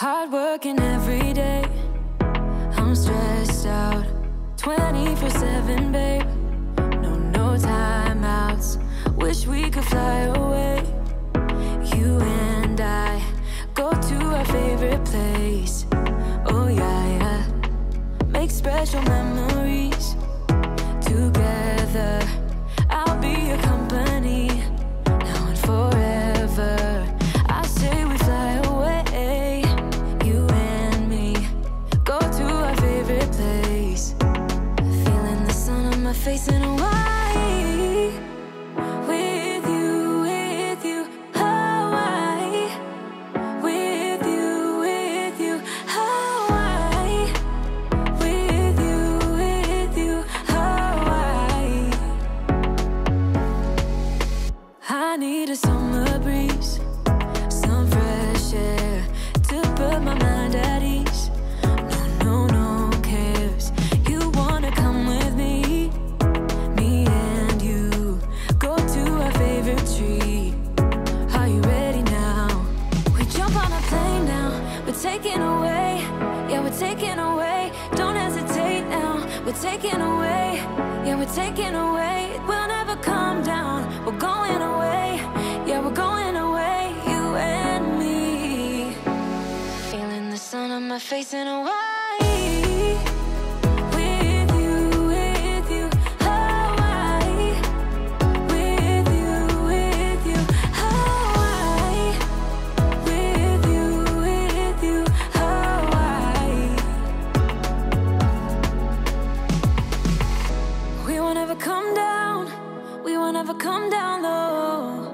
Hard working every day, I'm stressed out 24/7, babe. No timeouts, wish we could fly away. You and I go to our favorite place. Oh yeah, yeah. Make special memories together. I'll be your company now and forever. I say we fly away, you and me, go to our favorite place. Feeling the sun on my face and Hawaii, with you, Hawaii. With you, Hawaii. With you, Hawaii. I need a summer breeze, some fresh air to put my mind at ease. No, no, no cares. You wanna come with me? Me and you go to our favorite tree. Are you ready now? We jump on a plane now. We're taking away, yeah, we're taking away. Don't hesitate now. We're taking away, yeah, we're taking away. We'll never come down. We're going away, yeah, we're going away. You and me. Feeling the sun on my face in Hawaii. With you, Hawaii. With you, Hawaii. With you, Hawaii. We won't ever come down, we won't ever come down low.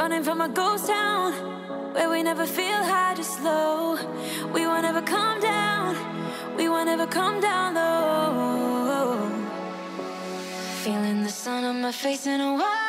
Running from a ghost town where we never feel high, just low. We won't ever come down, we won't ever come down low. Feeling the sun on my face in Hawaii.